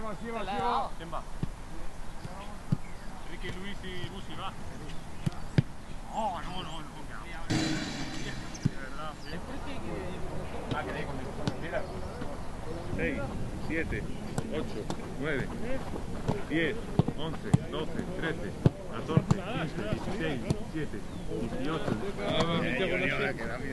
¿Quién va? Enrique, Luis y Busi, ¿va? No, no, no, no. Ah, que con 6, 7, 8, 9, 10, 11, 12, 13, 14, 15, 16, 17, 18.